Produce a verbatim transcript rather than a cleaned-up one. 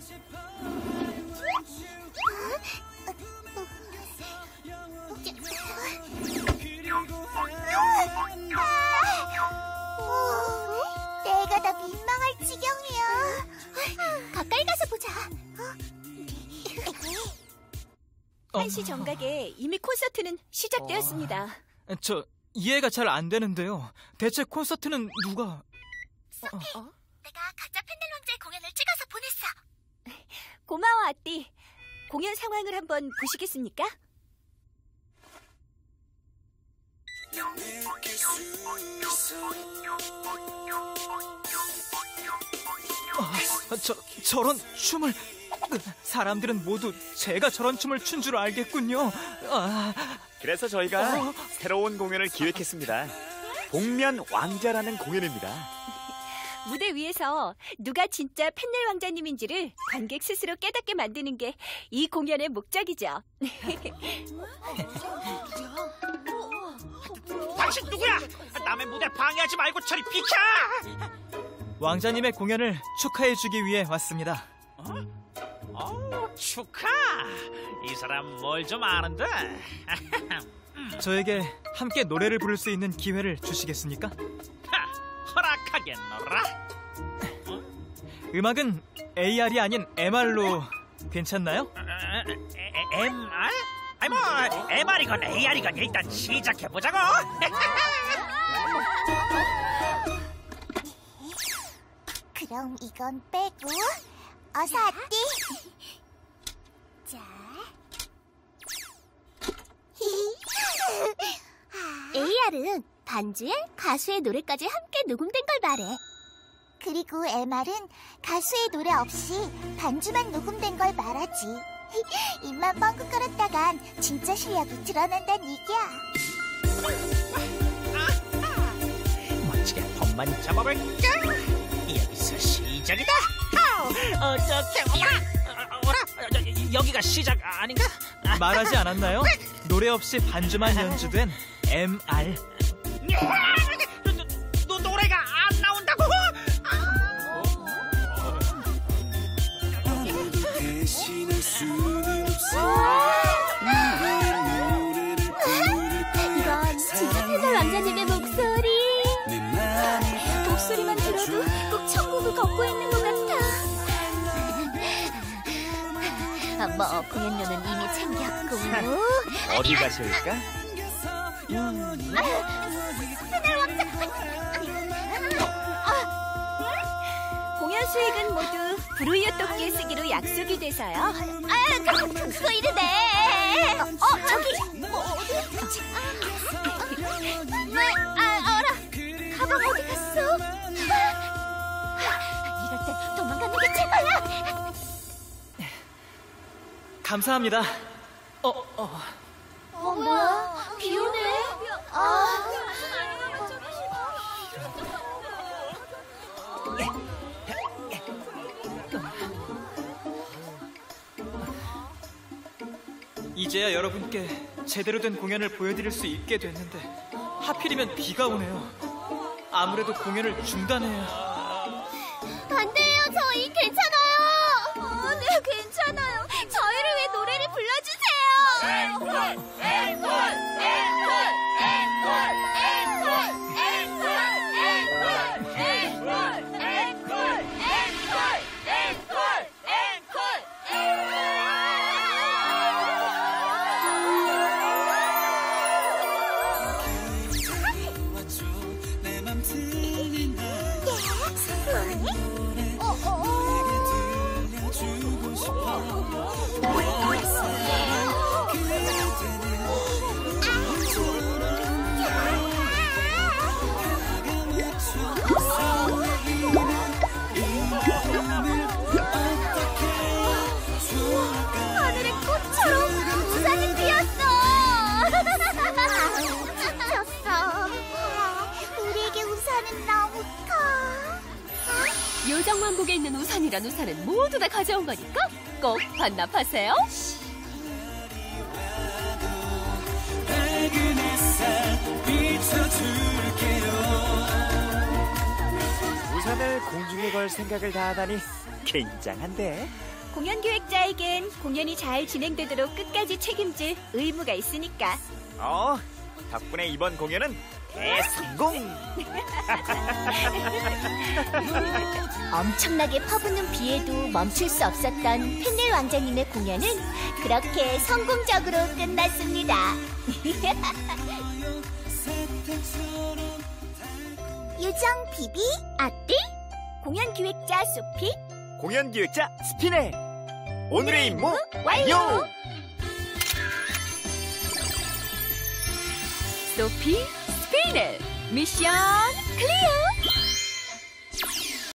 오, 내가 다 민망할 지경이야. 가까이 가서 보자. 한시 정각에 이미 콘서트는 시작되었습니다. 어, 저 이해가 잘 안 되는데요. 대체 콘서트는 누가... 소피, 어? 내가 가짜 펜넬 왕자의 공연을 찍어서 보냈어. 고마워, 아띠. 공연 상황을 한번 보시겠습니까? 아, 저, 저런 춤을... 사람들은 모두 제가 저런 춤을 춘 줄 알겠군요. 아... 그래서 저희가 어? 새로운 공연을 기획했습니다. 복면 왕자라는 공연입니다. 무대 위에서 누가 진짜 펜넬 왕자님인지를 관객 스스로 깨닫게 만드는 게 이 공연의 목적이죠. 당신 누구야? 남의 무대 방해하지 말고 저리 비켜! 왕자님의 공연을 축하해주기 위해 왔습니다. 어? 오, 축하! 이 사람 뭘 좀 아는데? 저에게 함께 노래를 부를 수 있는 기회를 주시겠습니까? 하, 허락하겠노라. 어? 음악은 에이알이 아닌 엠알로 괜찮나요? 엠알? 아니 뭐 엠알이건 에이알이건 일단 시작해보자고! 그럼 이건 빼고 어서 아띠. 자, 에이알은 반주에 가수의 노래까지 함께 녹음된 걸 말해. 그리고 엠알은 가수의 노래 없이 반주만 녹음된 걸 말하지. 입만 뻥긋 걸었다간 진짜 실력이 드러난다는 얘기야. 멋지게 폼만 잡아볼까? 여기서 시작이다. 어떻게 오라 오라 여기가 시작 아닌가? 말하지 않았나요? 노래 없이 반주만 연주된 엠알. 노, 노, 노래가 안 나온다고? 이건 진짜 펜넬 왕자님의 목소리. 목소리만 들어도 꼭 천국을 걷고 있는 것 같아. 뭐 공연료는 이미 챙겼고. 어디 가실까? 음. 공연 수익은 모두 브루이어 토끼에 쓰기로 약속이 돼서요. 아, 그거 이르네. 어, 어 저기 뭐 어디 갔지? 뭐, 아, 어라, 가방 어디 갔어? 이럴 때 도망가는 게 최고야. 감사합니다. 어, 어. 어, 뭐야? 비 오네? 아. 이제야 여러분께 제대로 된 공연을 보여드릴 수 있게 됐는데 하필이면 비가 오네요. 아무래도 공연을 중단해야. 안 돼요, 저희 괜찮아요. 어, 네, 괜찮아요. 저희를 왜 노래를 불러주세요. 앵콜! 앵콜! 앵콜! 앵콜! 앵콜! 앵콜! 앵콜! 앵콜! 앵콜! 하늘의 꽃처럼 우산이 피었어. 미쳤어. 우리에게 우산은 너무 커. 요정 왕국에 있는 우산이란 우산은 모두 다 가져온 거니까 꼭 반납하세요. 밝은 햇살 비춰줄게요. 우산을 공중에 걸 생각을 다 하다니 굉장한데. 공연 기획자에겐 공연이 잘 진행되도록 끝까지 책임질 의무가 있으니까. 어, 덕분에 이번 공연은 대성공! 엄청나게 퍼붓는 비에도 멈출 수 없었던 펜넬 왕자님의 공연은 그렇게 성공적으로 끝났습니다. 유정, 비비, 아띠, 공연 기획자 소피, 공연 기획자 스피넬, 오늘의 임무 완료! 소피, 스피넬, 미션 클리어!